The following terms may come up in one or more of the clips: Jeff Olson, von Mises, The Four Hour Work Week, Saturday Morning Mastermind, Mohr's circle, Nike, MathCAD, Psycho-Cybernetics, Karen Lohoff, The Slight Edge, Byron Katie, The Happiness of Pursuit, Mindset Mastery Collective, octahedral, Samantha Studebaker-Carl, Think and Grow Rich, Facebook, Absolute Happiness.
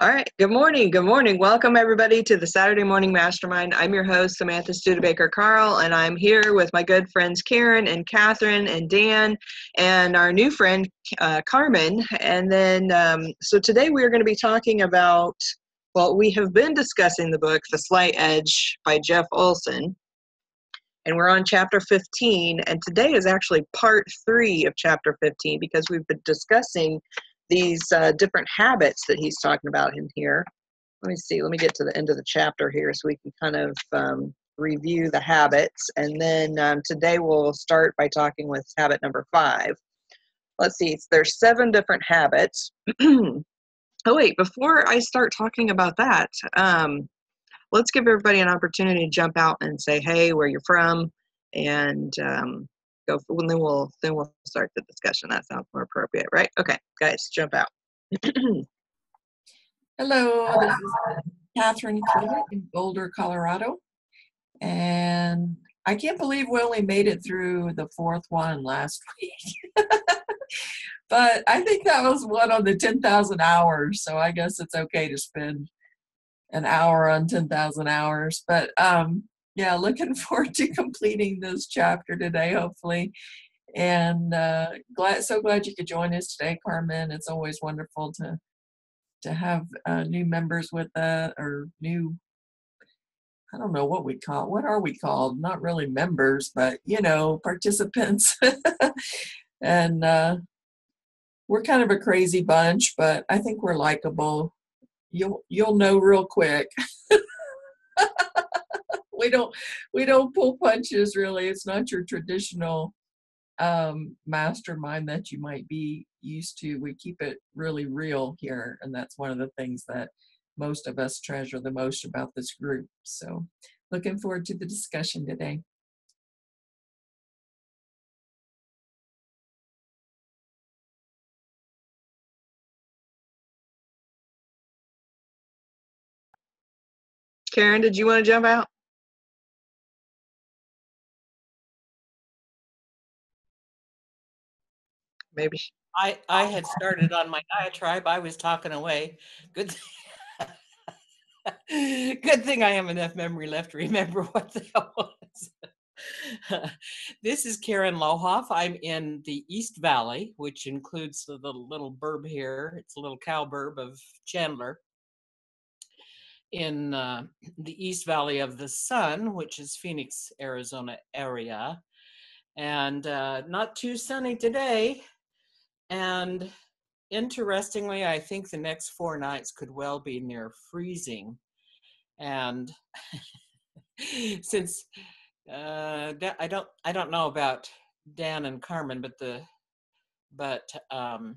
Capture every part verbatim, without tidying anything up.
All right. Good morning. Good morning. Welcome, everybody, to the Saturday Morning Mastermind. I'm your host, Samantha Studebaker-Carl, and I'm here with my good friends Karen and Catherine and Dan and our new friend, uh, Carmen. And then, um, so today we are going to be talking about, well, we have been discussing the book, The Slight Edge by Jeff Olson, and we're on chapter fifteen. And today is actually part three of chapter fifteen because we've been discussing these uh, different habits that he's talking about in here. Let me see, let me get to the end of the chapter here so we can kind of um, review the habits. And then um, today we'll start by talking with habit number five. Let's see, there's seven different habits. Oh wait, before I start talking about that, um, let's give everybody an opportunity to jump out and say, hey, where you're from, and um, Go for, well, then we'll then we'll start the discussion. That sounds more appropriate, right? Okay, guys, jump out. Hello, this is Catherine in Boulder, Colorado, and I can't believe we only made it through the fourth one last week. But I think that was one on the ten thousand hours, so I guess it's okay to spend an hour on ten thousand hours. But um, yeah, looking forward to completing this chapter today, hopefully. And uh, glad, so glad you could join us today, Carmen. It's always wonderful to to have uh, new members with us, or new, I don't know what we call, what are we called? Not really members, but, you know, participants. And uh, we're kind of a crazy bunch, but I think we're likable. You'll, you'll know real quick. We don't, we don't pull punches, really. It's not your traditional um, mastermind that you might be used to. We keep it really real here, and that's one of the things that most of us treasure the most about this group. So looking forward to the discussion today. Karen, did you want to jump out? Maybe I, I had started on my diatribe. I was talking away. Good thing, good thing I have enough memory left to remember what the hell was. This is Karen Lohoff. I'm in the East Valley, which includes the little, little burb here. It's a little cow burb of Chandler. In uh, the East Valley of the Sun, which is Phoenix, Arizona area. And uh, not too sunny today. And interestingly, I think the next four nights could well be near freezing. And since uh, I don't, I don't know about Dan and Carmen, but the, but um,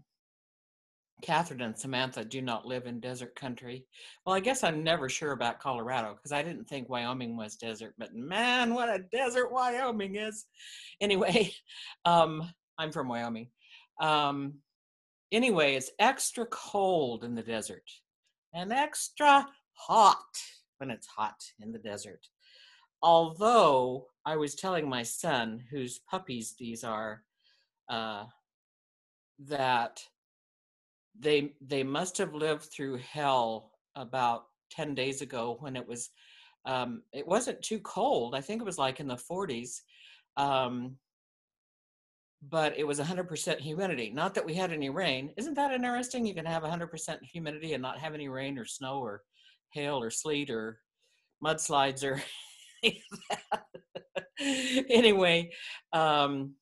Catherine and Samantha do not live in desert country. Well, I guess I'm never sure about Colorado because I didn't think Wyoming was desert, but man, what a desert Wyoming is. Anyway, um, I'm from Wyoming. Um, anyway, it's extra cold in the desert and extra hot when it's hot in the desert. Although I was telling my son, whose puppies these are, uh, that they, they must have lived through hell about ten days ago when it was, um, it wasn't too cold. I think it was like in the forties. Um, but it was one hundred percent humidity. Not that we had any rain. Isn't that interesting? You can have one hundred percent humidity and not have any rain or snow or hail or sleet or mudslides or anything like that. Anyway, um,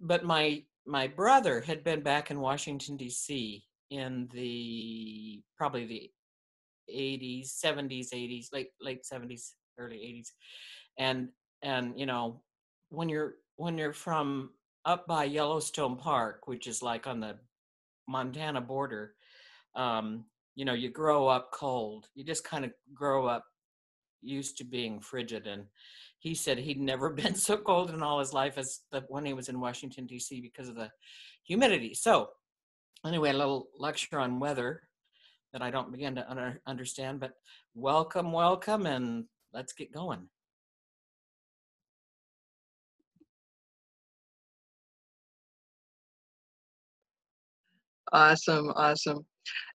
but my, my brother had been back in Washington, D C in the, probably the eighties, seventies, eighties, late, late seventies, early eighties. And, and, you know, when you're, when you're from up by Yellowstone Park, which is like on the Montana border, um, you know, you grow up cold. You just kind of grow up used to being frigid. And he said he'd never been so cold in all his life as the, when he was in Washington, D C because of the humidity. So anyway, a little lecture on weather that I don't begin to un- understand, but welcome, welcome, and let's get going. Awesome. Awesome.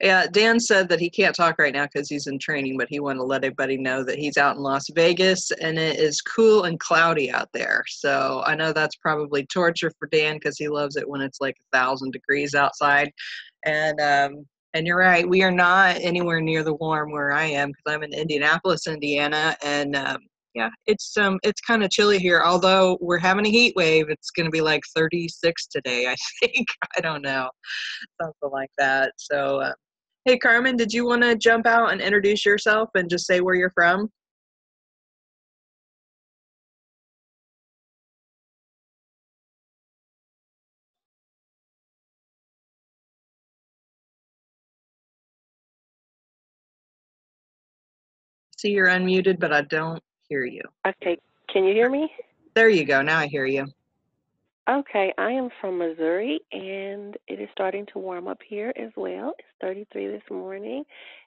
Yeah, Dan said that he can't talk right now because he's in training, but he wanted to let everybody know that he's out in Las Vegas and it is cool and cloudy out there. So I know that's probably torture for Dan because he loves it when it's like a thousand degrees outside. And um, and you're right, we are not anywhere near the warm where I am because I'm in Indianapolis, Indiana, and um, yeah, it's um it's kind of chilly here. Although we're having a heat wave, it's going to be like thirty-six today, I think. I don't know, something like that. So, uh, hey, Carmen, did you want to jump out and introduce yourself and just say where you're from? See, you're unmuted, but I don't hear you. Okay, can you hear me? There you go. Now I hear you. Okay, I am from Missouri, and it is starting to warm up here as well. It's thirty-three this morning,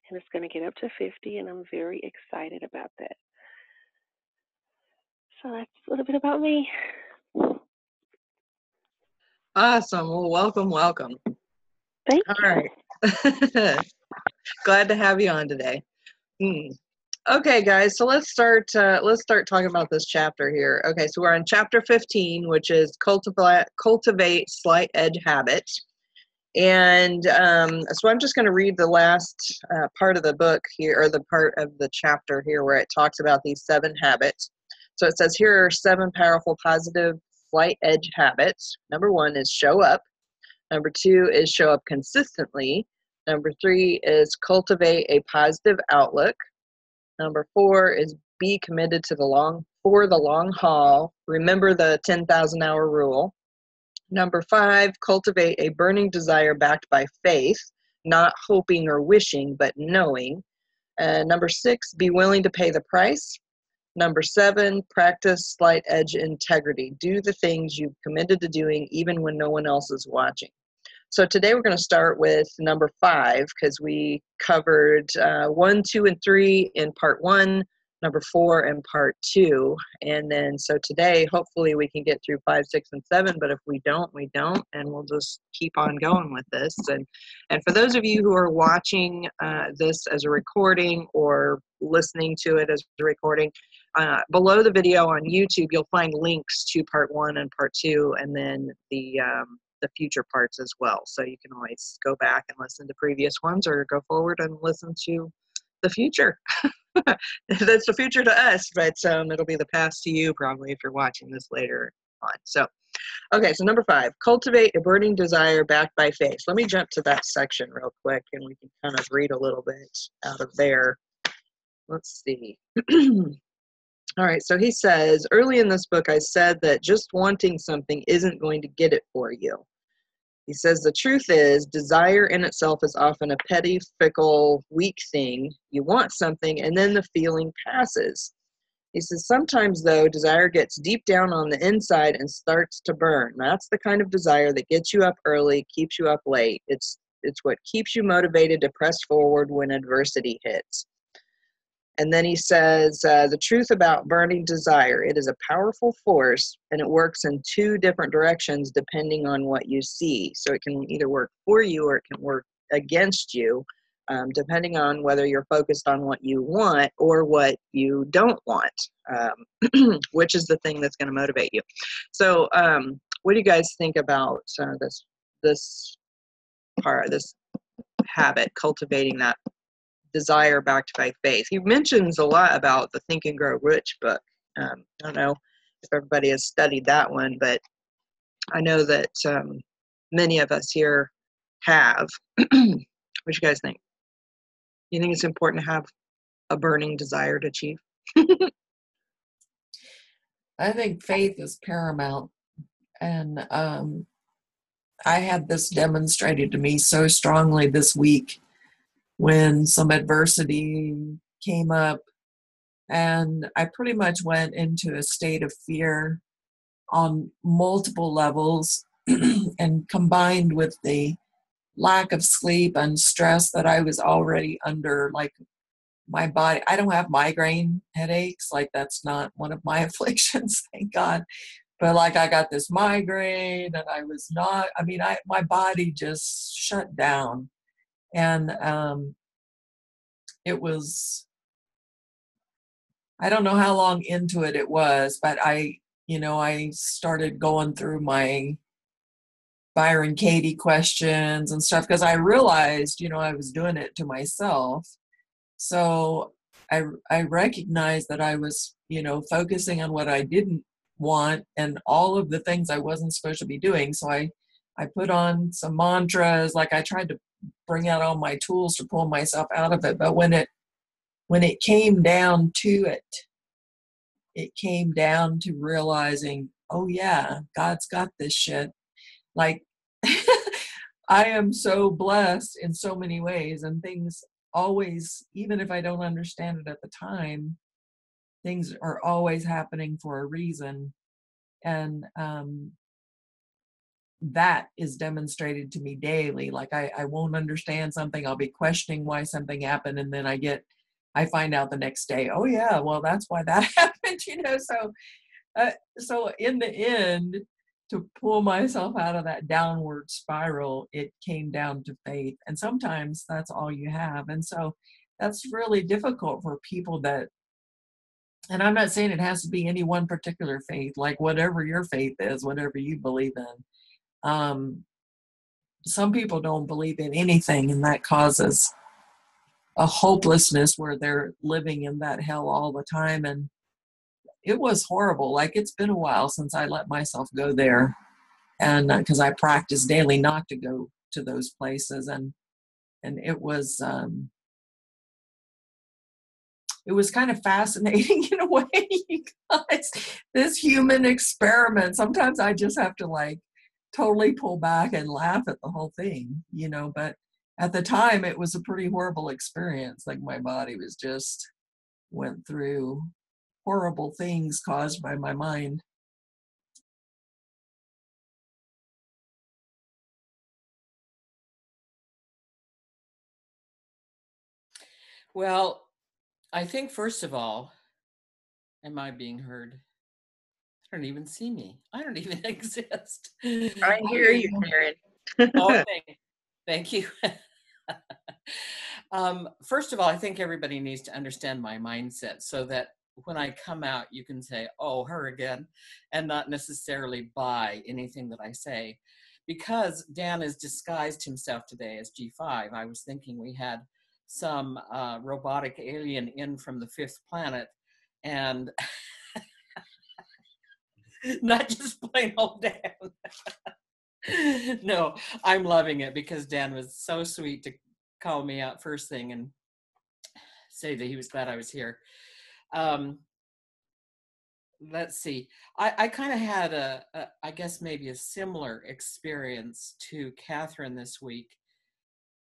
and it's going to get up to fifty, and I'm very excited about that. So that's a little bit about me. Awesome. Well, welcome, welcome. Thank you. All right. Glad to have you on today. Mm. Okay, guys, so let's start uh, let's start talking about this chapter here. Okay, so we're on chapter fifteen, which is cultivate cultivate slight edge habits. And um, so I'm just going to read the last uh, part of the book here, or the part of the chapter here where it talks about these seven habits. So it says, here are seven powerful positive slight edge habits. Number one is show up. Number two is show up consistently. Number three is cultivate a positive outlook. Number four is be committed to the long for the long haul. Remember the ten thousand hour rule. Number five, cultivate a burning desire backed by faith, not hoping or wishing, but knowing. Uh, number six, be willing to pay the price. Number seven, practice slight edge integrity. Do the things you've committed to doing even when no one else is watching. So today we're going to start with number five because we covered uh, one, two, and three in part one, number four in part two. And then so today, hopefully we can get through five, six, and seven. But if we don't, we don't. And we'll just keep on going with this. And, and for those of you who are watching uh, this as a recording or listening to it as a recording, uh, below the video on YouTube, you'll find links to part one and part two and then the um, the future parts as well. So you can always go back and listen to previous ones or go forward and listen to the future. That's the future to us, but um, it'll be the past to you probably if you're watching this later on. So, okay, so number five, cultivate a burning desire backed by faith. Let me jump to that section real quick and we can kind of read a little bit out of there. Let's see. All right, so he says, early in this book, I said that just wanting something isn't going to get it for you. He says, the truth is, desire in itself is often a petty, fickle, weak thing. You want something, and then the feeling passes. He says, sometimes, though, desire gets deep down on the inside and starts to burn. That's the kind of desire that gets you up early, keeps you up late. It's, it's what keeps you motivated to press forward when adversity hits. And then he says, uh, the truth about burning desire, it is a powerful force, and it works in two different directions depending on what you see. So it can either work for you or it can work against you, um, depending on whether you're focused on what you want or what you don't want, um, which is the thing that's going to motivate you. So um, what do you guys think about uh, this, this part, this habit, cultivating that desire backed by faith? He mentions a lot about the Think and Grow Rich book. Um, I don't know if everybody has studied that one, but I know that um, many of us here have. What do you guys think? You think it's important to have a burning desire to achieve? I think faith is paramount. And um, I had this demonstrated to me so strongly this week when some adversity came up, and I pretty much went into a state of fear on multiple levels and combined with the lack of sleep and stress that I was already under, like my body, I don't have migraine headaches, like that's not one of my afflictions, thank God, But like I got this migraine and I was not, I mean, I, my body just shut down. And um, it was, I don't know how long into it it was, but I, you know, I started going through my Byron Katie questions and stuff because I realized, you know, I was doing it to myself. So I, I recognized that I was, you know, focusing on what I didn't want and all of the things I wasn't supposed to be doing. So I, I put on some mantras, like I tried to bring out all my tools to pull myself out of it. But when it, when it came down to it, it came down to realizing, oh yeah, God's got this shit. Like I am so blessed in so many ways, and things always, even if I don't understand it at the time, things are always happening for a reason. And um, that is demonstrated to me daily. Like I, I won't understand something. I'll be questioning why something happened. And then I get, I find out the next day, oh yeah, well, that's why that happened, you know? So, uh, so in the end, to pull myself out of that downward spiral, it came down to faith. And sometimes that's all you have. And so that's really difficult for people that, and I'm not saying it has to be any one particular faith, like whatever your faith is, whatever you believe in. Um, some people don't believe in anything, and that causes a hopelessness where they're living in that hell all the time. And it was horrible. Like it's been a while since I let myself go there. And because uh, I practice daily not to go to those places. And, and it was, um, it was kind of fascinating in a way, you guys, this human experiment. Sometimes I just have to like totally pull back and laugh at the whole thing, you know, but at the time it was a pretty horrible experience. Like my body was just went through horrible things caused by my mind. Well, I think, first of all, am I being heard? I don't even see me. I don't even exist. I hear you, Karen. Oh, thank you. um, first of all, I think everybody needs to understand my mindset so that when I come out, you can say, oh, her again, and not necessarily buy anything that I say. Because Dan has disguised himself today as G five, I was thinking we had some uh, robotic alien in from the fifth planet, and not just plain old Dan. No, I'm loving it because Dan was so sweet to call me out first thing and say that he was glad I was here. Um, let's see, I, I kind of had a, a, I guess maybe a similar experience to Catherine this week.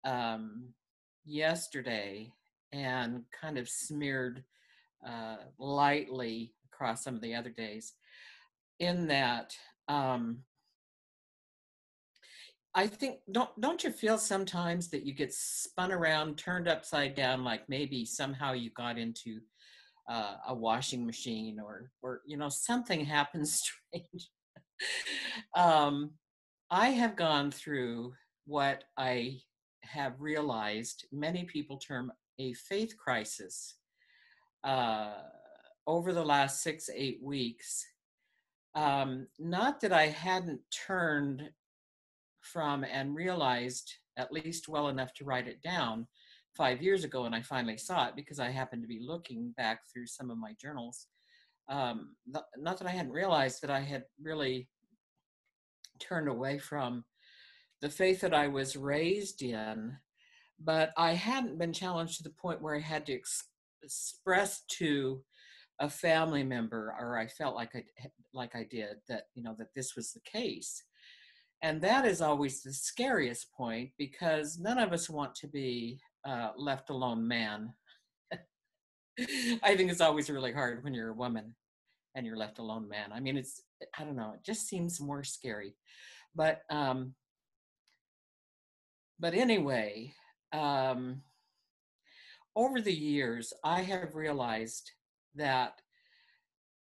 Um, yesterday, and kind of smeared uh, lightly across some of the other days, in that um, I think, don't don't you feel sometimes that you get spun around, turned upside down, like maybe somehow you got into uh, a washing machine, or, or you know, something happens strange. um, I have gone through what I have realized many people term a faith crisis uh, over the last six, eight weeks. Um, not that I hadn't turned from and realized at least well enough to write it down five years ago, and I finally saw it because I happened to be looking back through some of my journals. Um, th- not that I hadn't realized that I had really turned away from the faith that I was raised in, but I hadn't been challenged to the point where I had to ex- express to a family member, or I felt like I like I did, that, you know, that this was the case. And that is always the scariest point, because none of us want to be uh, left alone man. I think it's always really hard when you're a woman and you're left alone man. I mean, it's, I don't know, it just seems more scary. But um, But anyway, um, over the years, I have realized that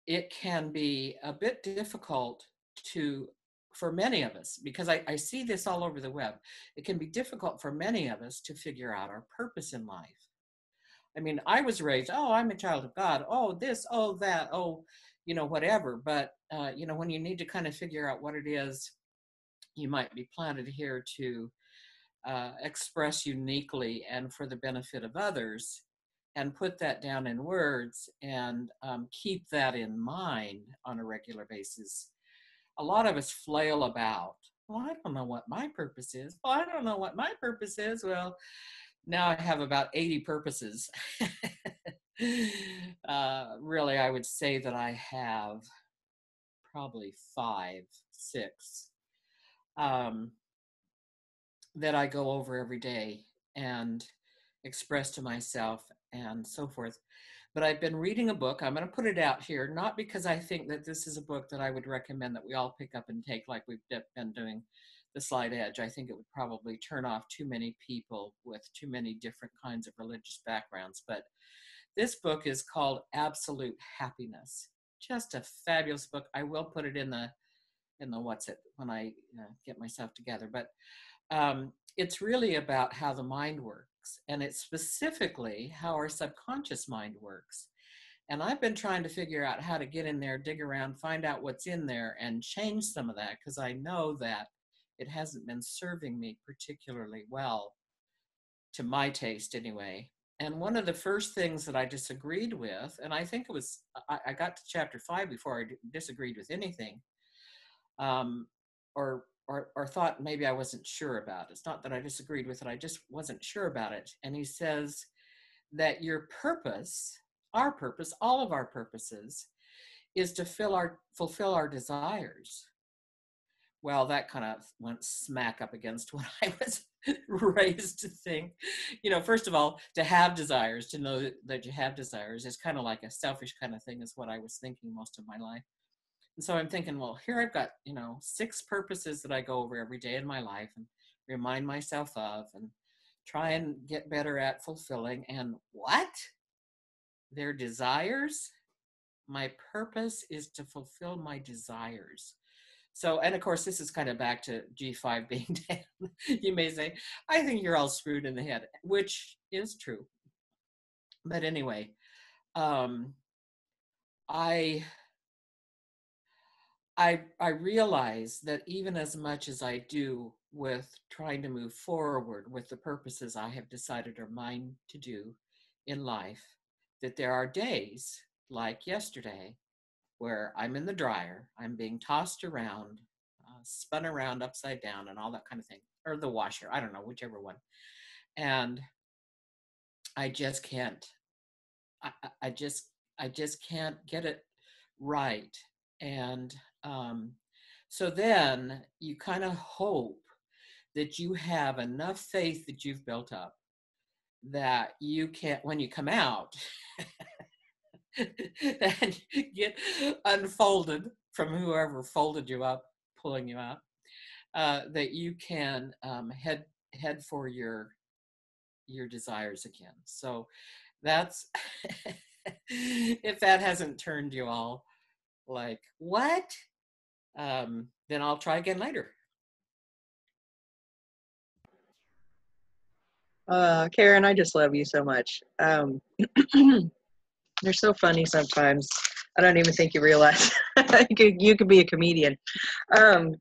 it can be a bit difficult to, for many of us, because I, I see this all over the web, it can be difficult for many of us to figure out our purpose in life. I mean, I was raised, oh, I'm a child of God, oh, this, oh, that, oh, you know, whatever. But, uh, you know, when you need to kind of figure out what it is, you might be planted here to uh, express uniquely and for the benefit of others, and put that down in words and um, keep that in mind on a regular basis. A lot of us flail about, well, I don't know what my purpose is. Well, I don't know what my purpose is. Well, now I have about eighty purposes. uh, really, I would say that I have probably five, six um, that I go over every day and express to myself and so forth. But I've been reading a book. I'm going to put it out here, not because I think that this is a book that I would recommend that we all pick up and take like we've been doing The Slight Edge. I think it would probably turn off too many people with too many different kinds of religious backgrounds. But this book is called Absolute Happiness. Just a fabulous book. I will put it in the, in the what's it, when I uh, get myself together. But um, it's really about how the mind works. And it's specifically how our subconscious mind works. And I've been trying to figure out how to get in there, dig around, find out what's in there, and change some of that, because I know that it hasn't been serving me particularly well, to my taste anyway. And one of the first things that I disagreed with, and I think it was, I, I got to chapter five before I d- disagreed with anything, um, or Or, or thought maybe I wasn't sure about. It's not that I disagreed with it, I just wasn't sure about it. And he says that your purpose, our purpose, all of our purposes, is to fill our, fulfill our desires. Well, that kind of went smack up against what I was raised to think. You know, first of all, to have desires, to know that you have desires is kind of like a selfish kind of thing, is what I was thinking most of my life. And so I'm thinking, well, here I've got, you know, six purposes that I go over every day in my life and remind myself of and try and get better at fulfilling. And what? Their desires? My purpose is to fulfill my desires. So, and of course, this is kind of back to G five being down. You may say, I think you're all screwed in the head, which is true. But anyway, um, I... I, I realize that even as much as I do with trying to move forward with the purposes I have decided are mine to do in life, that there are days like yesterday where I'm in the dryer, I'm being tossed around, uh, spun around upside down and all that kind of thing, or the washer, I don't know, whichever one. And I just can't, I, I just, I just can't get it right. And um, so then you kind of hope that you have enough faith that you've built up that you can't, when you come out and get unfolded from whoever folded you up, pulling you up, uh, that you can um, head head for your your desires again. So that's if that hasn't turned you all like, what? Um, then I'll try again later. Uh, Karen, I just love you so much. Um, you're so funny sometimes. I don't even think you realize you, could, you could be a comedian. Um,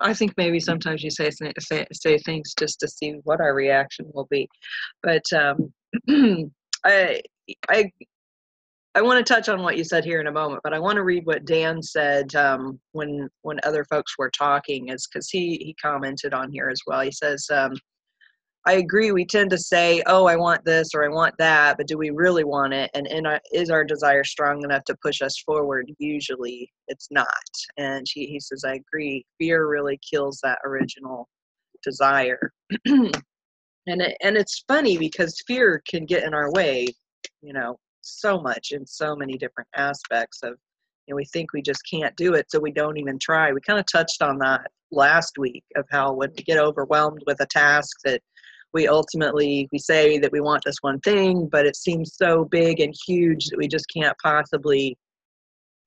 I think maybe sometimes you say, say say things just to see what our reaction will be. But um, I I. I want to touch on what you said here in a moment, but I want to read what Dan said um, when when other folks were talking, is because he, he commented on here as well. He says, um, I agree, we tend to say, oh, I want this or I want that, but do we really want it? And in our, is our desire strong enough to push us forward? Usually it's not. And he, he says, I agree, fear really kills that original desire. and it, and it's funny because fear can get in our way, you know, so much in so many different aspects of, you know, we think we just can't do it, so we don't even try. We kind of touched on that last week of how when we get overwhelmed with a task that we ultimately, we say that we want this one thing, but it seems so big and huge that we just can't possibly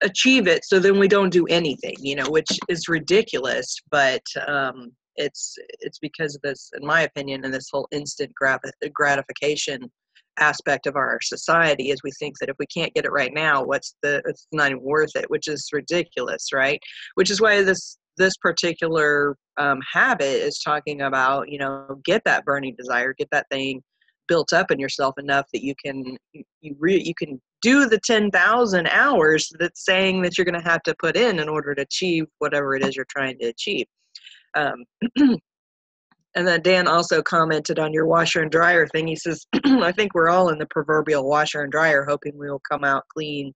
achieve it, so then we don't do anything, you know, which is ridiculous. But um, it's it's because of this, in my opinion, and this whole instant gratification aspect of our society, is we think that if we can't get it right now, what's the, it's not even worth it, which is ridiculous, right? Which is why this this particular um, habit is talking about, you know, get that burning desire, get that thing built up in yourself enough that you can you re- you can do the ten thousand hours that's saying that you're going to have to put in in order to achieve whatever it is you're trying to achieve. Um, and then Dan also commented on your washer and dryer thing. He says, I think we're all in the proverbial washer and dryer, hoping we will come out clean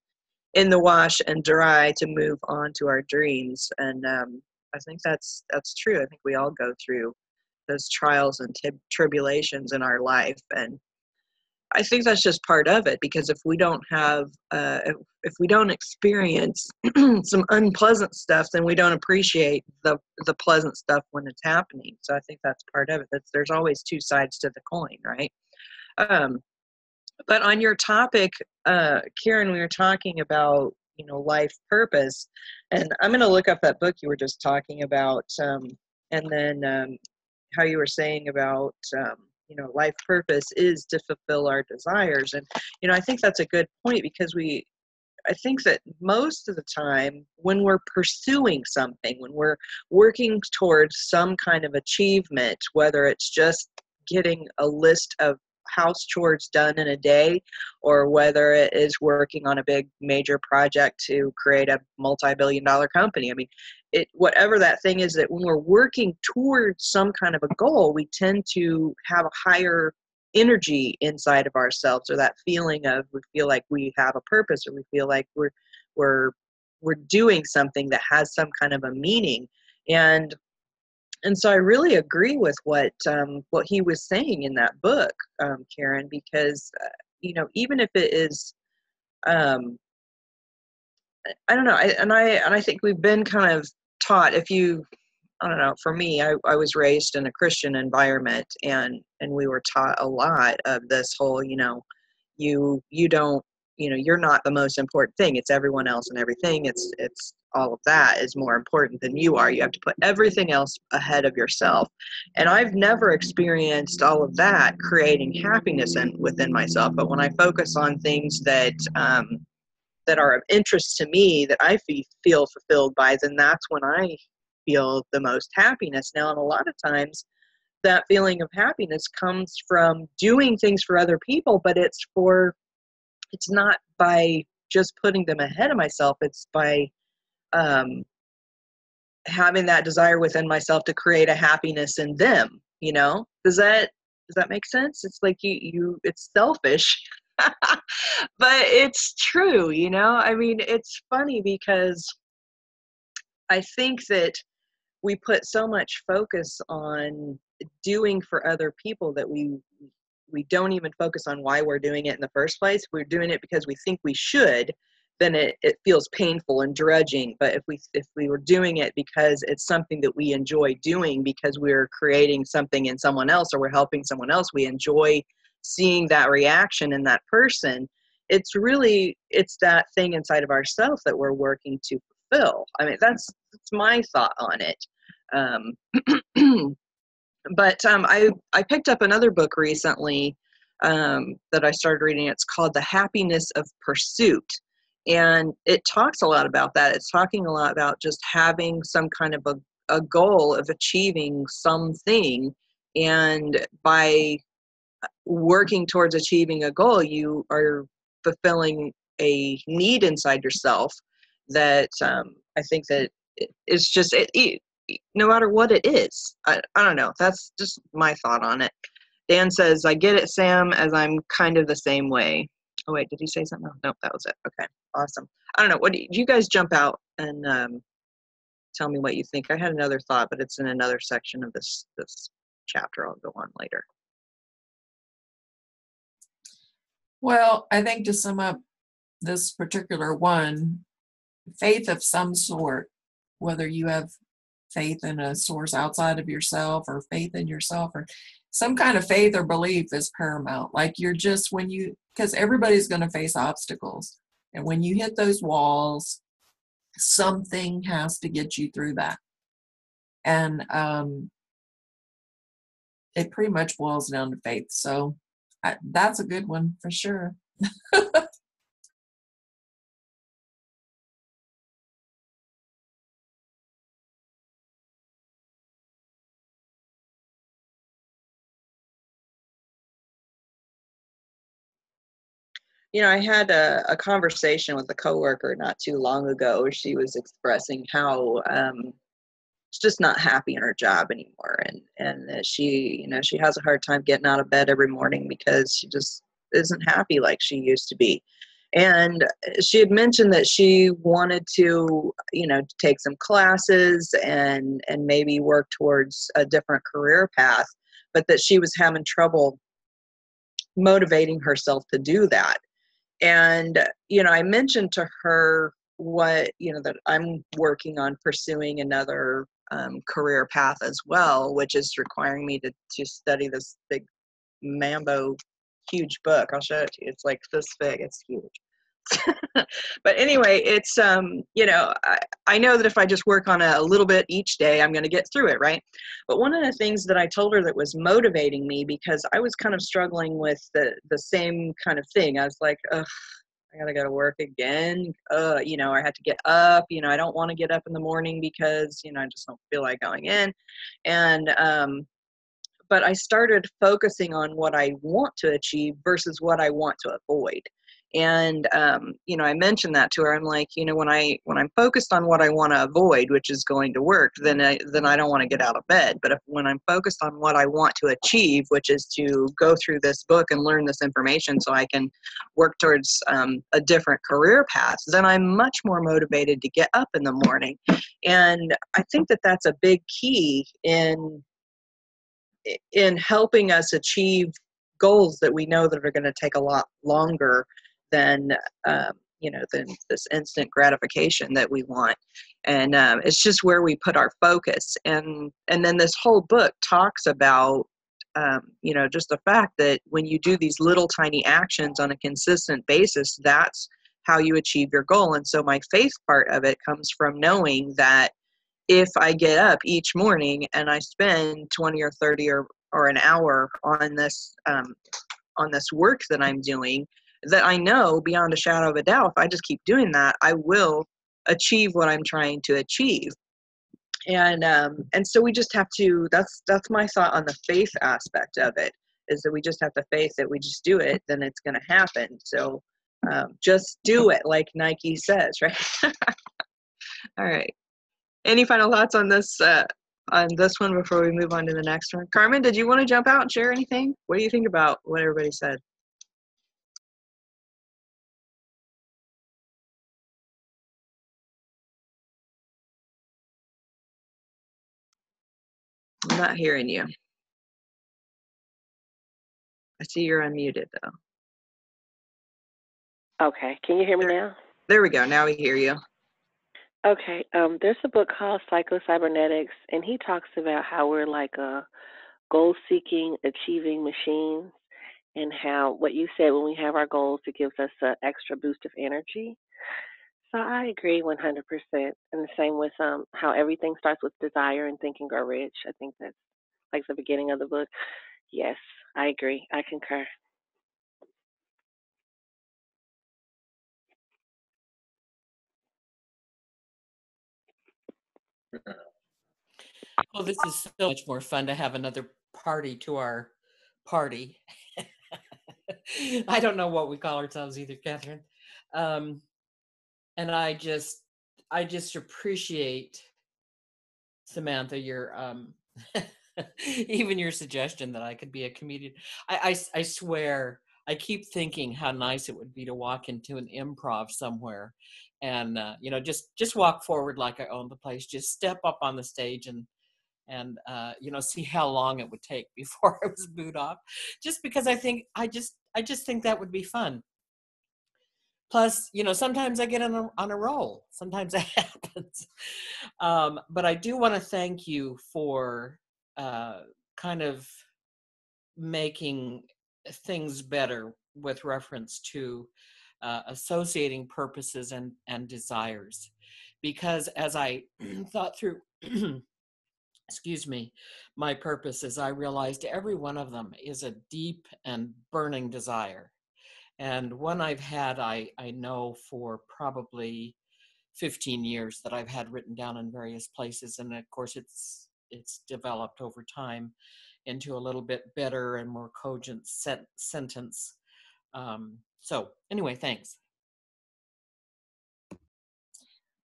in the wash and dry to move on to our dreams. And um, I think that's, that's true. I think we all go through those trials and tib- tribulations in our life. And I think that's just part of it, because if we don't have, uh, if we don't experience some unpleasant stuff, then we don't appreciate the the pleasant stuff when it's happening. So I think that's part of it. That's, there's always two sides to the coin, right? Um, but on your topic, uh, Karen, we were talking about, you know, life purpose, and I'm going to look up that book you were just talking about, um, and then um, how you were saying about, um, you know, life purpose is to fulfill our desires. And, you know, I think that's a good point, because we, I think that most of the time when we're pursuing something, when we're working towards some kind of achievement, whether it's just getting a list of house chores done in a day, or whether it is working on a big major project to create a multi-billion dollar company. I mean, it, whatever that thing is, that when we're working towards some kind of a goal, we tend to have a higher energy inside of ourselves, or that feeling of, we feel like we have a purpose, or we feel like we're, we're, we're doing something that has some kind of a meaning. And And so I really agree with what um, what he was saying in that book, um, Karen, because, uh, you know, even if it is, um, I don't know, I, and I and I think we've been kind of taught, if you, I don't know, for me, I, I was raised in a Christian environment, and, and we were taught a lot of this whole, you know, you you don't, you know, you're not the most important thing. It's everyone else and everything. It's it's all of that is more important than you are. You have to put everything else ahead of yourself. And I've never experienced all of that creating happiness in, within myself. But when I focus on things that um, that are of interest to me, that I f- feel fulfilled by, then that's when I feel the most happiness. Now, and a lot of times that feeling of happiness comes from doing things for other people, but it's for It's not by just putting them ahead of myself. It's by um, having that desire within myself to create a happiness in them. You know, does that does that make sense? It's like you you it's selfish, but it's true. You know, I mean, it's funny because I think that we put so much focus on doing for other people that we. we don't even focus on why we're doing it in the first place. We're doing it because we think we should, then it, it feels painful and drudging. But if we, if we were doing it because it's something that we enjoy doing, because we're creating something in someone else, or we're helping someone else, we enjoy seeing that reaction in that person. It's really, it's that thing inside of ourselves that we're working to fulfill. I mean, that's, that's my thought on it. Um, But um, I, I picked up another book recently um, that I started reading. It's called The Happiness of Pursuit. And it talks a lot about that. It's talking a lot about just having some kind of a, a goal of achieving something. And by working towards achieving a goal, you are fulfilling a need inside yourself that um, I think that it's just... it, it, no matter what it is. I, I don't know. That's just my thought on it. Dan says, I get it, Sam, as I'm kind of the same way. Oh, wait, did he say something? No, that was it. Okay. Awesome. I don't know. What do you, you guys jump out and um, tell me what you think? I had another thought, but it's in another section of this, this chapter. I'll go on later. Well, I think to sum up this particular one, faith of some sort, whether you have faith in a source outside of yourself, or faith in yourself, or some kind of faith or belief is paramount. Like you're just, when you, because everybody's going to face obstacles. And when you hit those walls, something has to get you through that. And um, it pretty much boils down to faith. So I, that's a good one for sure. You know, I had a, a conversation with a coworker not too long ago. She was expressing how um, she's just not happy in her job anymore, and and she, you know, she has a hard time getting out of bed every morning because she just isn't happy like she used to be. And she had mentioned that she wanted to, you know, take some classes and and maybe work towards a different career path, but that she was having trouble motivating herself to do that. And, you know, I mentioned to her what, you know, that I'm working on pursuing another um, career path as well, which is requiring me to, to study this big mambo, huge book. I'll show it to you. It's like this big. It's huge. But anyway, it's, um, you know, I, I know that if I just work on a, a little bit each day, I'm going to get through it, right? But one of the things that I told her that was motivating me, because I was kind of struggling with the, the same kind of thing. I was like, ugh, I got to go to work again. Uh, you know, I had to get up. You know, I don't want to get up in the morning because, you know, I just don't feel like going in. And, um, but I started focusing on what I want to achieve versus what I want to avoid. And, um, you know, I mentioned that to her. I'm like, you know, when I, when I'm focused on what I want to avoid, which is going to work, then I, then I don't want to get out of bed. But if, when I'm focused on what I want to achieve, which is to go through this book and learn this information so I can work towards um, a different career path, then I'm much more motivated to get up in the morning. And I think that that's a big key in, in helping us achieve goals that we know that are going to take a lot longer than, um, you know, than this instant gratification that we want. And um, it's just where we put our focus. And, and then this whole book talks about, um, you know, just the fact that when you do these little tiny actions on a consistent basis, that's how you achieve your goal. And so my faith part of it comes from knowing that if I get up each morning and I spend twenty or thirty or, or an hour on this, um, on this work that I'm doing, that I know beyond a shadow of a doubt, if I just keep doing that, I will achieve what I'm trying to achieve. And, um, and so we just have to, that's, that's my thought on the faith aspect of it, is that we just have the faith that we just do it, then it's going to happen. So, um, just do it, like Nike says, right? All right. Any final thoughts on this, uh, on this one before we move on to the next one? Carmen, did you want to jump out and share anything? What do you think about what everybody said? I'm not hearing you. I see you're unmuted though. Okay. Can you hear me now? There we go. Now we hear you. Okay, um, there's a book called Psycho-Cybernetics, and he talks about how we're like a goal-seeking, achieving machines, and how what you said, when we have our goals, it gives us an extra boost of energy. So I agree one hundred percent. And the same with um, how everything starts with desire and Think and Grow Rich. I think that's like the beginning of the book. Yes, I agree. I concur. Well, this is so much more fun to have another party to our party. I don't know what we call ourselves either, Catherine. Um, and I just, I just appreciate, Samantha, your, um, even your suggestion that I could be a comedian. I, I, I swear, I keep thinking how nice it would be to walk into an improv somewhere and, uh, you know, just, just walk forward like I own the place, just step up on the stage and, and, uh, you know, see how long it would take before I was booed off, just because I think, I just, I just think that would be fun. Plus, you know, sometimes I get on a, on a roll, sometimes that happens. Um, but I do want to thank you for, uh, kind of making things better with reference to uh, associating purposes and, and desires, because as I thought through, excuse me, my purposes, I realized every one of them is a deep and burning desire. And one I've had, I, I know for probably fifteen years that I've had written down in various places. And of course, it's it's developed over time into a little bit better and more cogent set, sentence. Um, so anyway, thanks.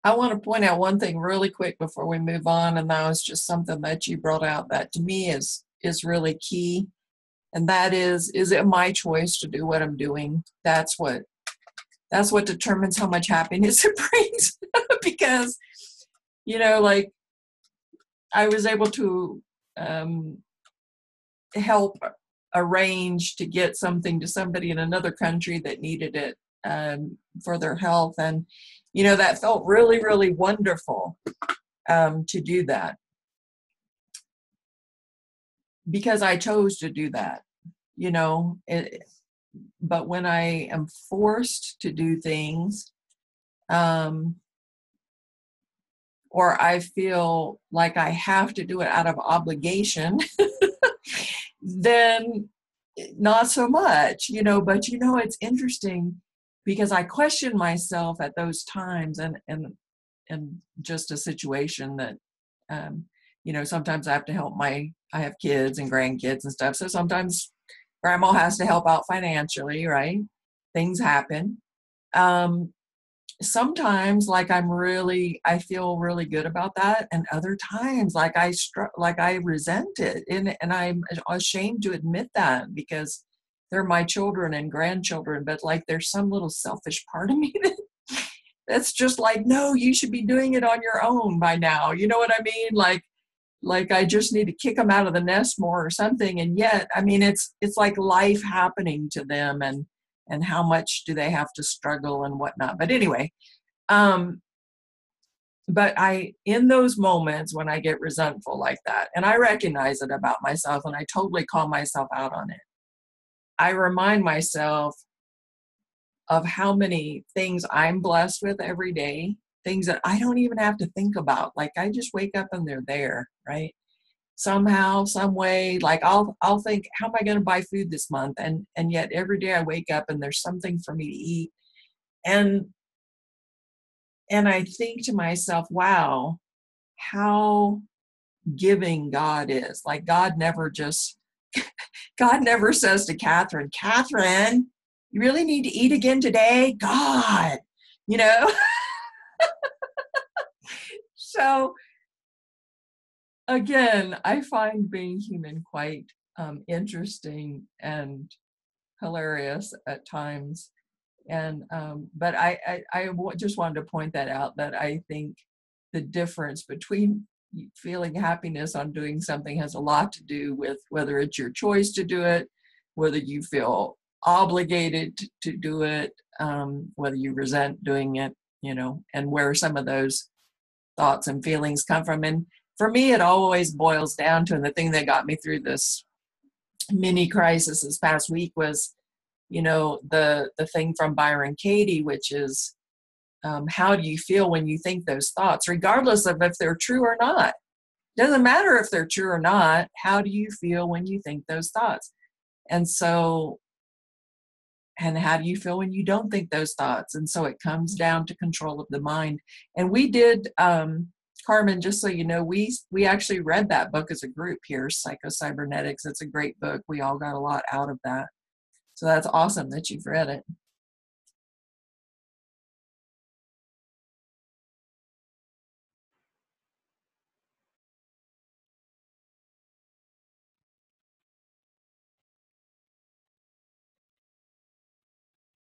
I want to point out one thing really quick before we move on, and that was just something that you brought out that to me is is really key. And that is, is it my choice to do what I'm doing? That's what, that's what determines how much happiness it brings. Because, you know, like I was able to um, help arrange to get something to somebody in another country that needed it um, for their health. And, you know, that felt really, really wonderful um, to do that. Because I chose to do that, you know, it, but when I am forced to do things, um, or I feel like I have to do it out of obligation, then not so much, you know, but you know, it's interesting because I question myself at those times and, and, and just a situation that, um, you know, sometimes I have to help my, I have kids and grandkids and stuff. So sometimes grandma has to help out financially, right? Things happen. Um, sometimes like I'm really, I feel really good about that. And other times like I str- like I resent it. And, and I'm ashamed to admit that because they're my children and grandchildren, but like there's some little selfish part of me that that's just like, no, you should be doing it on your own by now. You know what I mean? Like, Like I just need to kick them out of the nest more or something. And yet, I mean, it's it's like life happening to them and and how much do they have to struggle and whatnot. But anyway, um, but I, in those moments when I get resentful like that, and I recognize it about myself and I totally call myself out on it, I remind myself of how many things I'm blessed with every day. Things that I don't even have to think about. Like I just wake up and they're there, right? Somehow, some way, like I'll I'll think, how am I going to buy food this month? And and yet every day I wake up and there's something for me to eat. And and I think to myself, wow, how giving God is. Like God never just, God never says to Catherine, Catherine, you really need to eat again today? God, you know? So again, I find being human quite um, interesting and hilarious at times. And um, but I, I, I w- just wanted to point that out, that I think the difference between feeling happiness on doing something has a lot to do with whether it's your choice to do it, whether you feel obligated to, to do it, um, whether you resent doing it, you know, and where some of those thoughts and feelings come from. And for me, it always boils down to, and the thing that got me through this mini crisis this past week was, you know, the, the thing from Byron Katie, which is, um, how do you feel when you think those thoughts, regardless of if they're true or not? Doesn't matter if they're true or not. How do you feel when you think those thoughts? And so, and how do you feel when you don't think those thoughts? And so it comes down to control of the mind. And we did, um, Carmen, just so you know, we we actually read that book as a group here, Psycho-Cybernetics. It's a great book. We all got a lot out of that. So that's awesome that you've read it.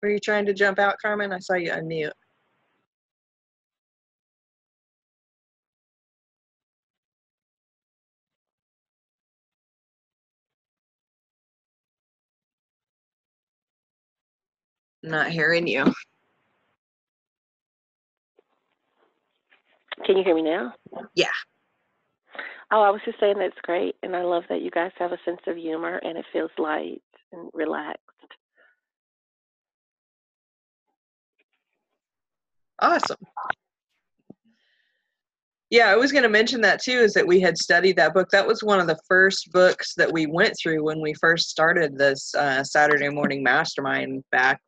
Were you trying to jump out, Carmen? I saw you unmute. Not hearing you. Can you hear me now? Yeah. Oh, I was just saying that's great. And I love that you guys have a sense of humor and it feels light and relaxed. Awesome. Yeah, I was going to mention that too, is that we had studied that book. That was one of the first books that we went through when we first started this uh, Saturday Morning Mastermind back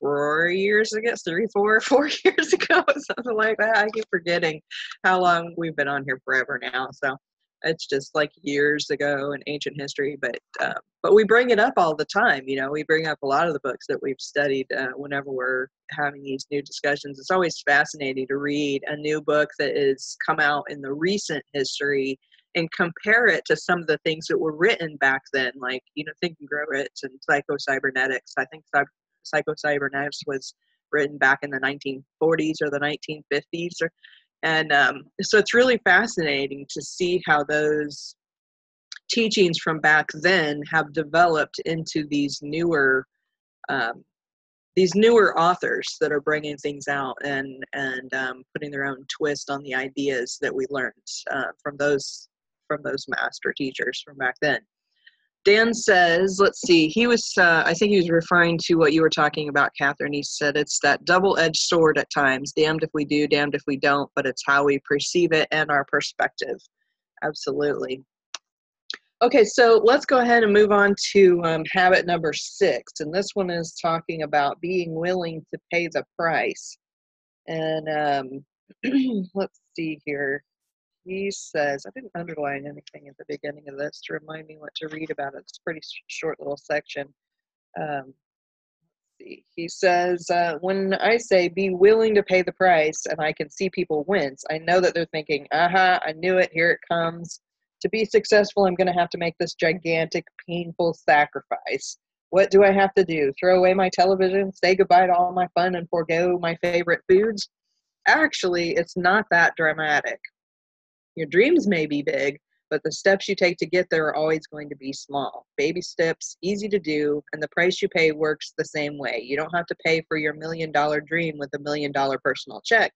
four years ago, three, four, four years ago, something like that. I keep forgetting how long we've been on here, forever now. So it's just like years ago in ancient history, but uh, but we bring it up all the time. You know, we bring up a lot of the books that we've studied uh, whenever we're having these new discussions. It's always fascinating to read a new book that has come out in the recent history and compare it to some of the things that were written back then, like, you know, Think and Grow Rich and Psycho-Cybernetics. I think Psycho-Cybernetics was written back in the nineteen forties or the nineteen fifties, or And um, so it's really fascinating to see how those teachings from back then have developed into these newer, um, these newer authors that are bringing things out and and um, putting their own twist on the ideas that we learned uh, from those from those master teachers from back then. Dan says, let's see, he was, uh, I think he was referring to what you were talking about, Catherine. He said, it's that double-edged sword at times, damned if we do, damned if we don't, but it's how we perceive it and our perspective. Absolutely. Okay, so let's go ahead and move on to um, habit number six, and this one is talking about being willing to pay the price. And um, let's see here. He says, I didn't underline anything at the beginning of this to remind me what to read about it. It's a pretty short little section. Um, let's see. He says, uh, when I say be willing to pay the price and I can see people wince, I know that they're thinking, aha, I knew it, here it comes. To be successful, I'm going to have to make this gigantic, painful sacrifice. What do I have to do? Throw away my television, say goodbye to all my fun, and forego my favorite foods? Actually, it's not that dramatic. Your dreams may be big, but the steps you take to get there are always going to be small. Baby steps, easy to do, and the price you pay works the same way. You don't have to pay for your million-dollar dream with a million-dollar personal check.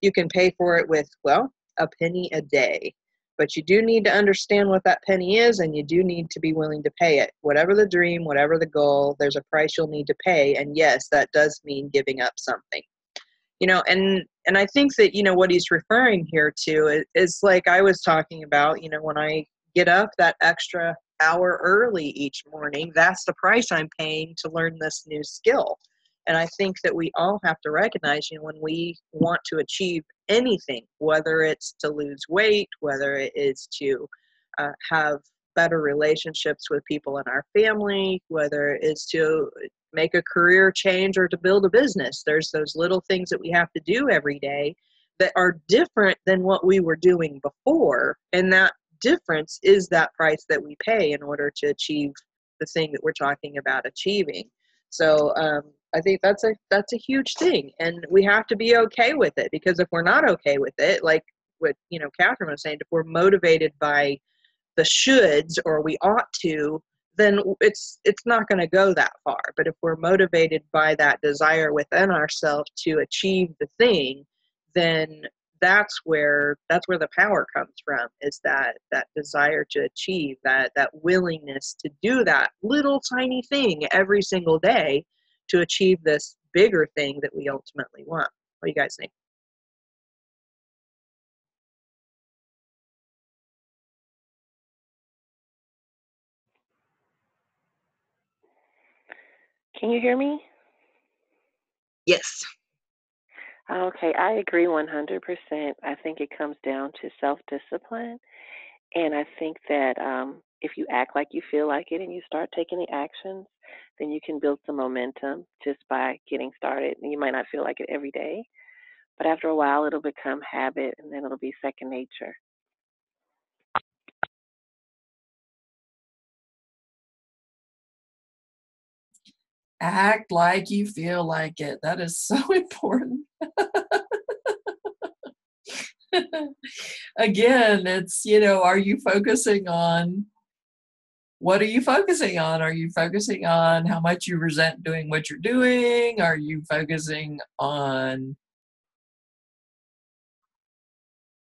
You can pay for it with, well, a penny a day. But you do need to understand what that penny is, and you do need to be willing to pay it. Whatever the dream, whatever the goal, there's a price you'll need to pay, and yes, that does mean giving up something. You know, and, and I think that, you know, what he's referring here to is, is like I was talking about, you know, when I get up that extra hour early each morning, that's the price I'm paying to learn this new skill. And I think that we all have to recognize, you know, when we want to achieve anything, whether it's to lose weight, whether it is to uh, have better relationships with people in our family, whether it is to make a career change or to build a business. There's those little things that we have to do every day that are different than what we were doing before. And that difference is that price that we pay in order to achieve the thing that we're talking about achieving. So um, I think that's a, that's a huge thing. And we have to be okay with it, because if we're not okay with it, like what, you know, Catherine was saying, if we're motivated by the shoulds or we ought to, then it's it's not going to go that far. But if we're motivated by that desire within ourselves to achieve the thing, then that's where that's where the power comes from, is that that desire to achieve, that that willingness to do that little tiny thing every single day to achieve this bigger thing that we ultimately want. What do you guys think? Can you hear me? Yes. Okay, I agree one hundred percent. I think it comes down to self-discipline. And I think that um, if you act like you feel like it and you start taking the actions, then you can build some momentum just by getting started. And you might not feel like it every day, but after a while, it'll become habit, and then it'll be second nature. Act like you feel like it. That is so important. Again, it's, you know, are you focusing on, what are you focusing on? Are you focusing on how much you resent doing what you're doing? Are you focusing on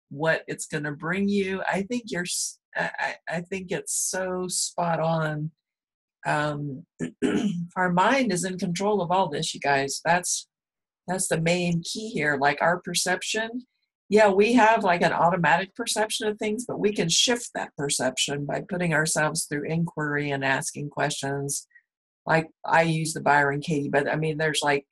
what it's going to bring you? I think you're, I, I think it's so spot on. Um, our mind is in control of all this, you guys. That's that's the main key here. Like our perception, yeah, we have like an automatic perception of things, but we can shift that perception by putting ourselves through inquiry and asking questions. Like I use the Byron Katie, but I mean, there's like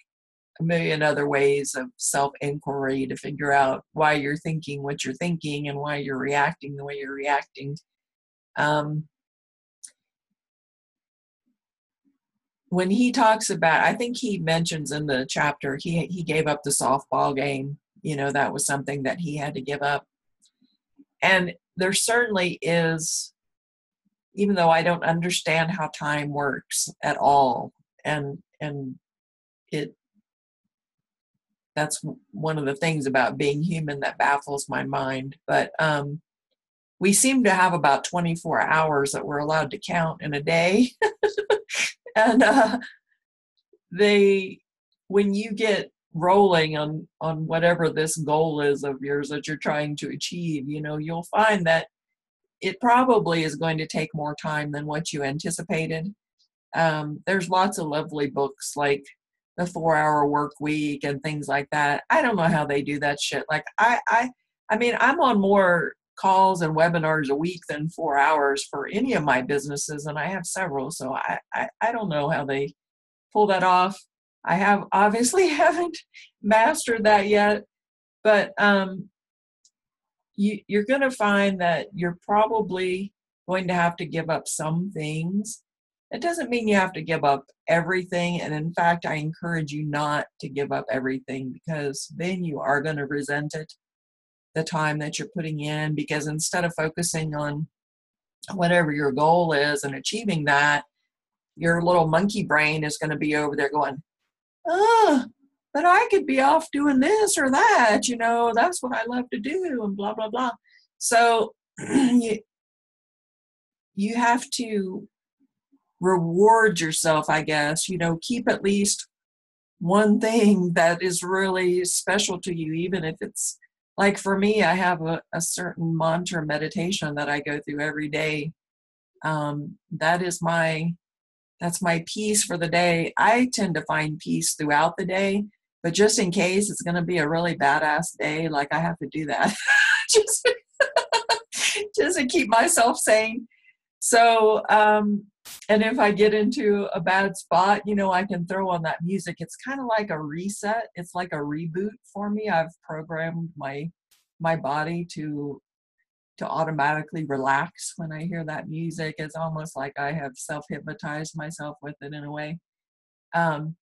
a million other ways of self-inquiry to figure out why you're thinking what you're thinking and why you're reacting the way you're reacting. Um, when he talks about, I think he mentions in the chapter, he, he gave up the softball game. You know, that was something that he had to give up. And there certainly is, even though I don't understand how time works at all, and and it that's one of the things about being human that baffles my mind, but um, we seem to have about twenty-four hours that we're allowed to count in a day. And uh, they, when you get rolling on, on whatever this goal is of yours that you're trying to achieve, you know, you'll find that it probably is going to take more time than what you anticipated. Um, there's lots of lovely books like The Four Hour Work Week and things like that. I don't know how they do that shit. Like I, I, I mean, I'm on more calls and webinars a week than four hours for any of my businesses, and I have several, so I, I, I don't know how they pull that off. I have obviously haven't mastered that yet, but um, you, you're going to find that you're probably going to have to give up some things. It doesn't mean you have to give up everything. And in fact, I encourage you not to give up everything, because then you are going to resent it, the time that you're putting in, because instead of focusing on whatever your goal is and achieving that, your little monkey brain is going to be over there going, oh, but I could be off doing this or that, you know, that's what I love to do and blah, blah, blah. So you, you have to reward yourself, I guess, you know, keep at least one thing that is really special to you, even if it's like for me, I have a, a certain mantra meditation that I go through every day. Um, that is my That's my peace for the day. I tend to find peace throughout the day, but just in case it's going to be a really badass day, like I have to do that just, just to keep myself sane. So, um, and if I get into a bad spot, you know, I can throw on that music. It's kind of like a reset. It's like a reboot for me. I've programmed my, my body to to automatically relax when I hear that music. It's almost like I have self-hypnotized myself with it in a way. Um,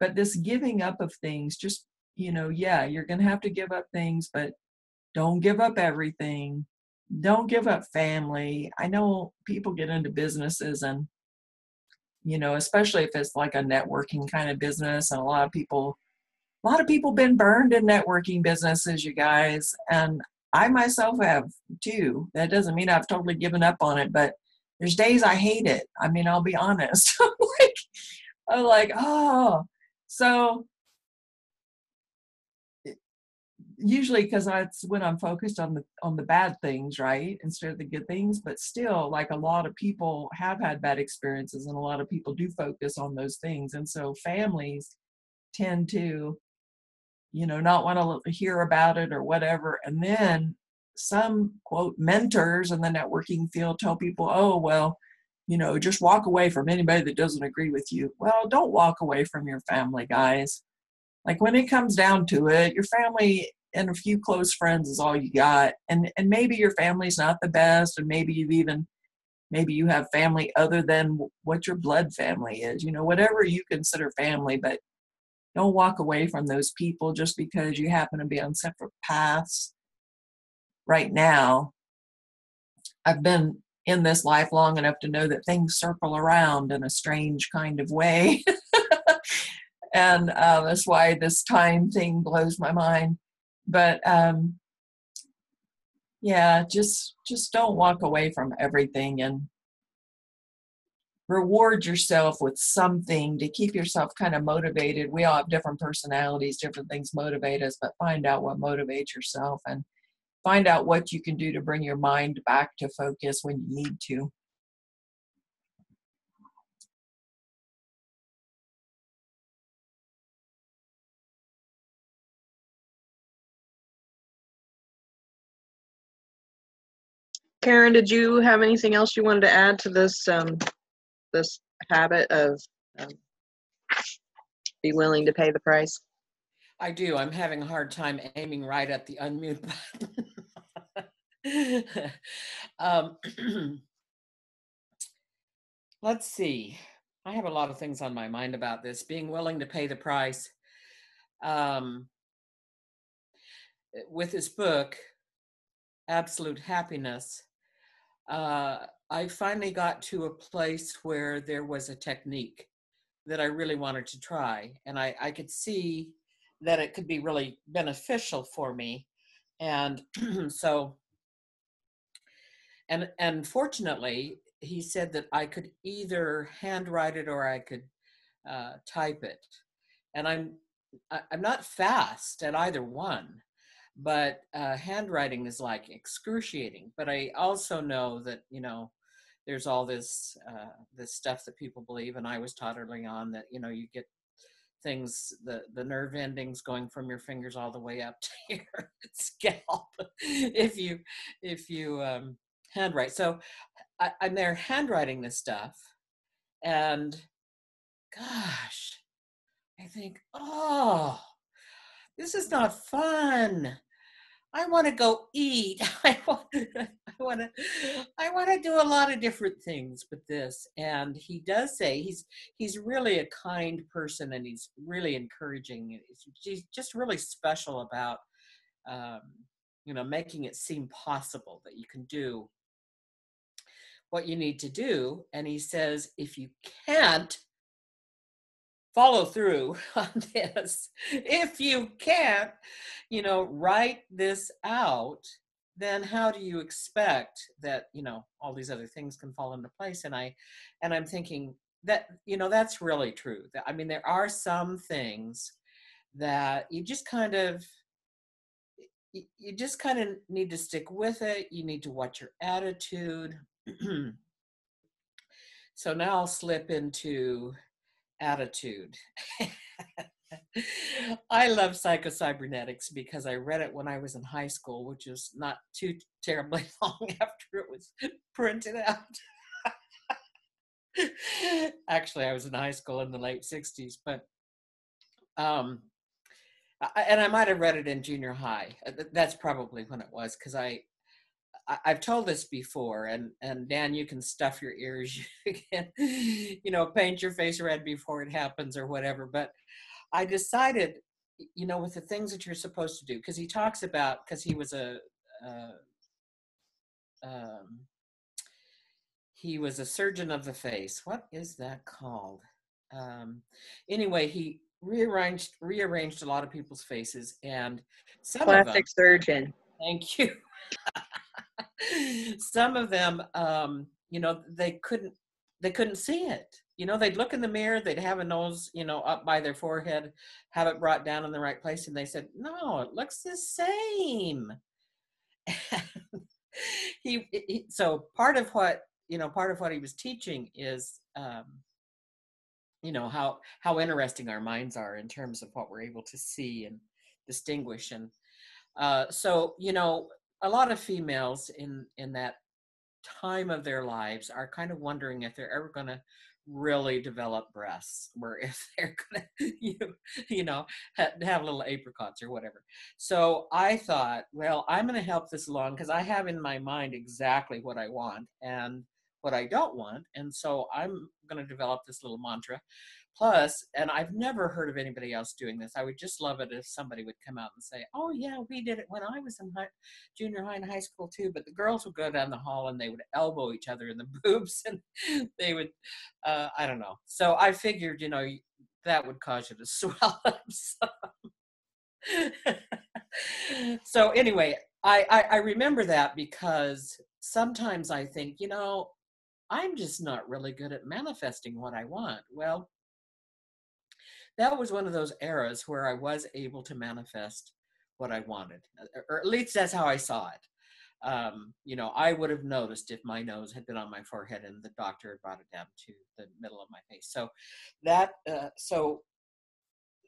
but this giving up of things, just, you know, yeah, you're going to have to give up things, but don't give up everything. Don't give up family. I know people get into businesses and, you know, especially if it's like a networking kind of business, and a lot of people, a lot of people been burned in networking businesses, you guys. And I myself have too. That doesn't mean I've totally given up on it, but there's days I hate it. I mean, I'll be honest. I'm like, I'm like, oh, so usually because that's when I'm focused on the on the bad things, right, instead of the good things. But still, like a lot of people have had bad experiences, and a lot of people do focus on those things, and so families tend to, you know, not want to hear about it or whatever. And then some, quote, mentors in the networking field tell people, oh, well, you know, just walk away from anybody that doesn't agree with you. Well, don't walk away from your family, guys. Like when it comes down to it, your family and a few close friends is all you got. And and maybe your family's not the best, and maybe you've even, maybe you have family other than what your blood family is, you know, whatever you consider family, but don't walk away from those people just because you happen to be on separate paths right now. I've been in this life long enough to know that things circle around in a strange kind of way. And uh, that's why this time thing blows my mind. But um, yeah, just just don't walk away from everything, and reward yourself with something to keep yourself kind of motivated. We all have different personalities, different things motivate us, but find out what motivates yourself and find out what you can do to bring your mind back to focus when you need to. Karen, did you have anything else you wanted to add to this um, this habit of um, be willing to pay the price? I do. I'm having a hard time aiming right at the unmute button. um, let's see. I have a lot of things on my mind about this. Being willing to pay the price. Um, with his book, Absolute Happiness, uh, I finally got to a place where there was a technique that I really wanted to try. And I, I could see that it could be really beneficial for me. And so, and, and fortunately, he said that I could either handwrite it or I could uh, type it. And I'm, I'm not fast at either one, but uh, handwriting is like excruciating. But I also know that, you know, there's all this, uh, this stuff that people believe. And I was taught early on that, you know, you get things, the, the nerve endings going from your fingers all the way up to your scalp if you, if you um, handwrite. So I, I'm there handwriting this stuff, and gosh, I think, oh, this is not fun. I want to go eat. I want to, I want to, I want to do a lot of different things with this. And he does say he's, he's really a kind person, and he's really encouraging. He's just really special about, um, you know, making it seem possible that you can do what you need to do. And he says, if you can't follow through on this, if you can't, you know, write this out, then how do you expect that, you know, all these other things can fall into place? And I, and I'm thinking that, you know, that's really true. I mean, there are some things that you just kind of, you just kind of need to stick with it. You need to watch your attitude. So now I'll slip into attitude. I love Psycho-Cybernetics because I read it when I was in high school, which is not too terribly long after it was printed out. Actually, I was in high school in the late sixties, but um, I, and I might have read it in junior high. That's probably when it was, because I I've told this before, and, and Dan, you can stuff your ears, you can, you know, paint your face red before it happens or whatever. But I decided, you know, with the things that you're supposed to do, because he talks about, because he was a, uh, um, he was a surgeon of the face. What is that called? Um, anyway, he rearranged, rearranged a lot of people's faces, and some plastic of them, plastic surgeon. Thank you. Some of them, um, you know, they couldn't, they couldn't see it. You know, they'd look in the mirror, they'd have a nose, you know, up by their forehead, have it brought down in the right place. And they said, no, it looks the same. he, he, so part of what, you know, part of what he was teaching is, um, you know, how, how interesting our minds are in terms of what we're able to see and distinguish. And uh, so, you know, a lot of females in, in that time of their lives are kind of wondering if they're ever going to really develop breasts, or if they're going to, you know, you know have, have little apricots or whatever. So I thought, well, I'm going to help this along, because I have in my mind exactly what I want and what I don't want. And so I'm going to develop this little mantra. Plus, and I've never heard of anybody else doing this. I would just love it if somebody would come out and say, oh yeah, we did it when I was in high, junior high and high school too. But the girls would go down the hall and they would elbow each other in the boobs, and they would, uh, I don't know. So I figured, you know, that would cause you to swell up some. So anyway, I, I, I remember that, because sometimes I think, you know, I'm just not really good at manifesting what I want. Well, that was one of those eras where I was able to manifest what I wanted, or at least that's how I saw it. Um, you know, I would have noticed if my nose had been on my forehead and the doctor had brought it down to the middle of my face. So that, uh, so,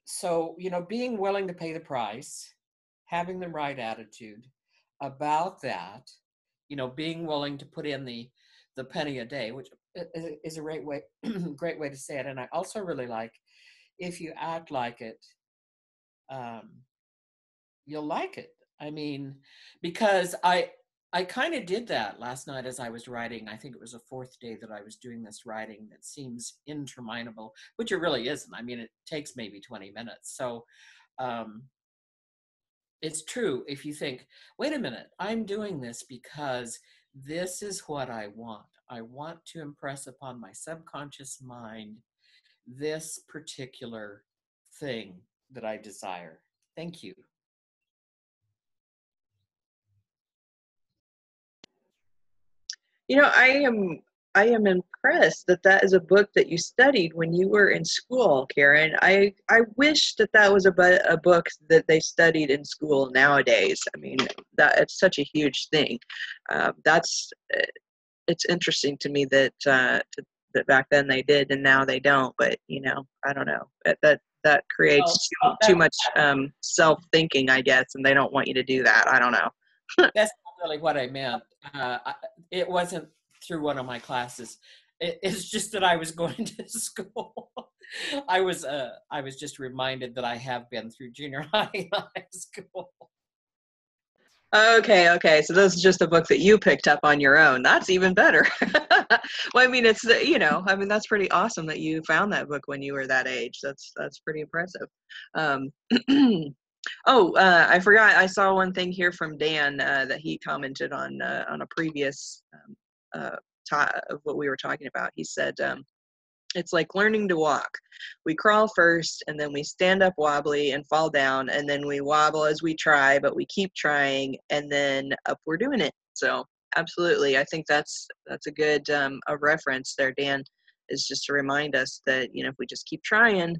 so, you know, being willing to pay the price, having the right attitude about that, you know, being willing to put in the the penny a day, which is a great way, great way to say it. And I also really like, if you act like it, um, you'll like it. I mean, because I, I kind of did that last night as I was writing. I think it was the fourth day that I was doing this writing that seems interminable, which it really isn't. I mean, it takes maybe twenty minutes. So um, it's true if you think, wait a minute, I'm doing this because this is what I want. I want to impress upon my subconscious mind this particular thing that I desire. Thank you. You know, I am I am impressed that that is a book that you studied when you were in school, Karen. I, I wish that that was a, bu- a book that they studied in school nowadays. I mean, that it's such a huge thing. Uh, that's it's interesting to me that uh, to, that back then they did and now they don't. But you know, I don't know. That that creates well, too, too much um, self-thinking, I guess, and they don't want you to do that. I don't know. That's really what I meant. Uh, it wasn't through one of my classes. It, it's just that I was going to school. I was uh, I was just reminded that I have been through junior high and high school. Okay, okay. So this is just a book that you picked up on your own. That's even better. Well, I mean, it's, you know, I mean, that's pretty awesome that you found that book when you were that age. That's, that's pretty impressive. Um, Oh, uh, I forgot. I saw one thing here from Dan uh, that he commented on uh, on a previous um, uh, ta- of what we were talking about. He said, um, it's like learning to walk. We crawl first, and then we stand up wobbly and fall down, and then we wobble as we try, but we keep trying, and then up we're doing it. So absolutely. I think that's that's a good um, a reference there, Dan, is just to remind us that, you know, if we just keep trying,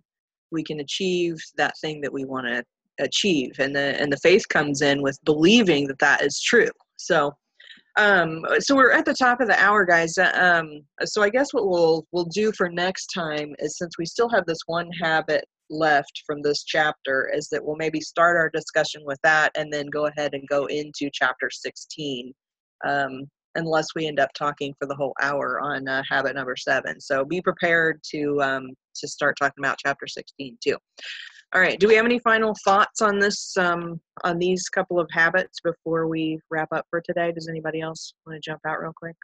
we can achieve that thing that we want to achieve. And the and the faith comes in with believing that that is true. So um so we're at the top of the hour, guys. Um so I guess what we'll we'll do for next time is, since we still have this one habit left from this chapter, is that we'll maybe start our discussion with that and then go ahead and go into chapter sixteen, um unless we end up talking for the whole hour on uh, habit number seven. So be prepared to um to start talking about chapter sixteen too. All right. Do we have any final thoughts on this, um, on these couple of habits before we wrap up for today? Does anybody else want to jump out real quick?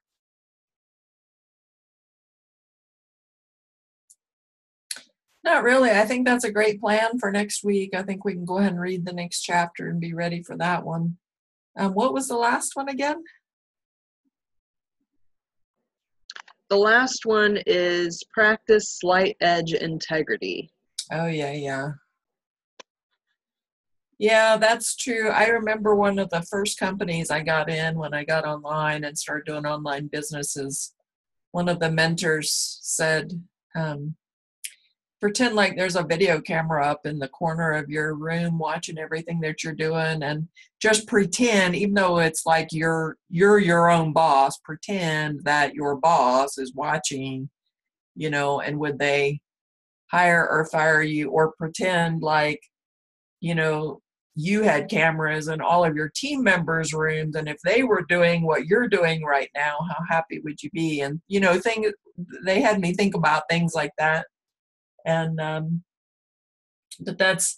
Not really. I think that's a great plan for next week. I think we can go ahead and read the next chapter and be ready for that one. Um, what was the last one again? The last one is practice slight edge integrity. Oh, yeah, yeah. Yeah, that's true. I remember one of the first companies I got in when I got online and started doing online businesses. One of the mentors said, um, pretend like there's a video camera up in the corner of your room watching everything that you're doing, and just pretend, even though it's like you're, you're your own boss, pretend that your boss is watching, you know, and would they hire or fire you? Or pretend like, you know, you had cameras in all of your team members' rooms, and if they were doing what you're doing right now, how happy would you be? And, you know, thing they had me think about things like that. And um, but that's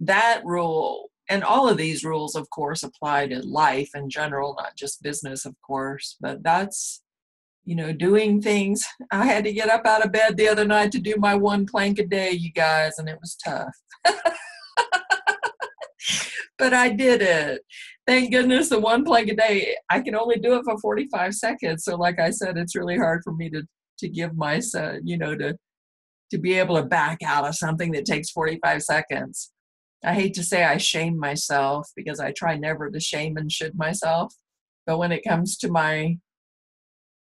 that rule, and all of these rules, of course, apply to life in general, not just business, of course. But that's, you know, doing things. I had to get up out of bed the other night to do my one plank a day, you guys, and it was tough. But I did it. Thank goodness the one plank a day, I can only do it for forty-five seconds. So like I said, it's really hard for me to, to give myself, you know, to, to be able to back out of something that takes forty-five seconds. I hate to say I shame myself, because I try never to shame and should myself. But when it comes to my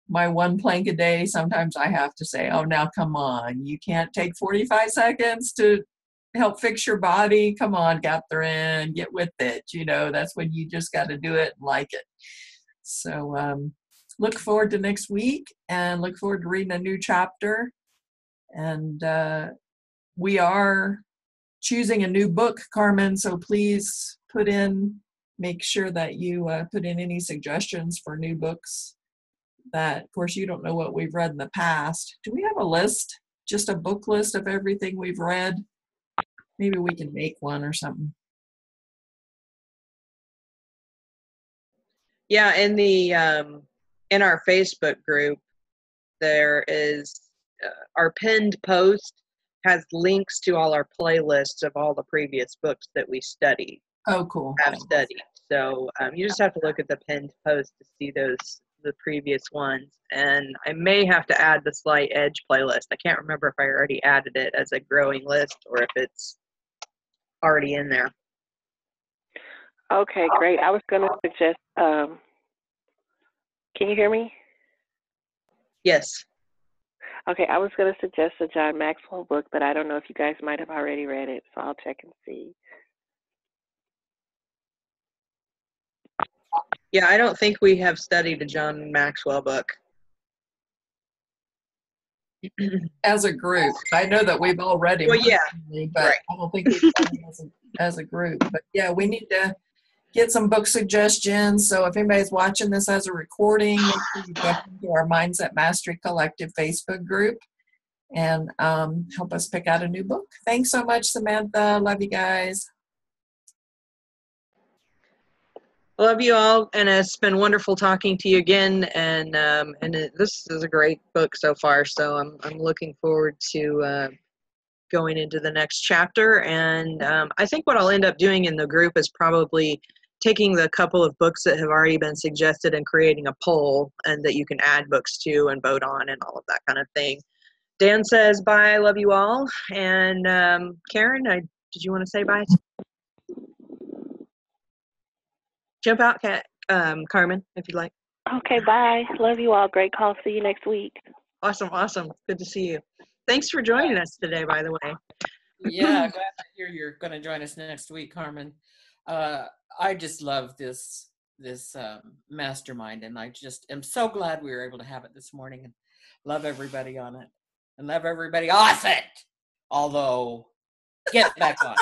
my one plank a day, sometimes I have to say, oh, now come on, you can't take forty-five seconds to help fix your body. Come on, Catherine, get with it. You know, that's when you just got to do it and like it. So um, look forward to next week, and look forward to reading a new chapter. And uh, we are choosing a new book, Carmen, so please put in make sure that you uh, put in any suggestions for new books that, of course, you don't know what we've read in the past. Do we have a list? Just a book list of everything we've read? Maybe we can make one or something. Yeah, in the um, in our Facebook group, there is uh, our pinned post has links to all our playlists of all the previous books that we study. Oh, cool. Have studied. So um, you just have to look at the pinned post to see those the previous ones. And I may have to add the Slight Edge playlist. I can't remember if I already added it as a growing list or if it's already in there. Okay, great. I was going to suggest, um, can you hear me? Yes. Okay, I was going to suggest a John Maxwell book, but I don't know if you guys might have already read it, so I'll check and see. Yeah, I don't think we have studied a John Maxwell book. As a group. I know that we've all read it. Well, yeah. But right. I don't think we've done it as a, as a group. But yeah, we need to get some book suggestions. So if anybody's watching this as a recording, make sure you get into our Mindset Mastery Collective Facebook group and um, help us pick out a new book. Thanks so much, Samantha. Love you guys. Love you all, and it's been wonderful talking to you again. And um, and it, this is a great book so far. So I'm I'm looking forward to uh, going into the next chapter. And um, I think what I'll end up doing in the group is probably taking the couple of books that have already been suggested and creating a poll, and that you can add books to and vote on and all of that kind of thing. Dan says bye. I love you all. And um, Karen, I did you want to say bye? Jump out, Kat, um, Carmen, if you'd like. Okay, bye. Love you all. Great call. See you next week. Awesome, awesome. Good to see you. Thanks for joining us today, by the way. Yeah, glad to hear you're going to join us next week, Carmen. Uh, I just love this this um, mastermind, and I just am so glad we were able to have it this morning. And love everybody on it, and love everybody off it. Although, get back on.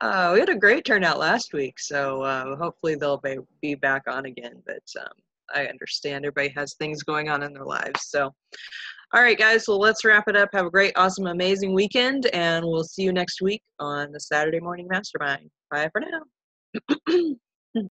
uh, we had a great turnout last week, so uh, hopefully they'll be, be back on again, but um, I understand everybody has things going on in their lives. So all right, guys, well, let's wrap it up. Have a great, awesome, amazing weekend, and we'll see you next week on the Saturday Morning Mastermind. Bye for now.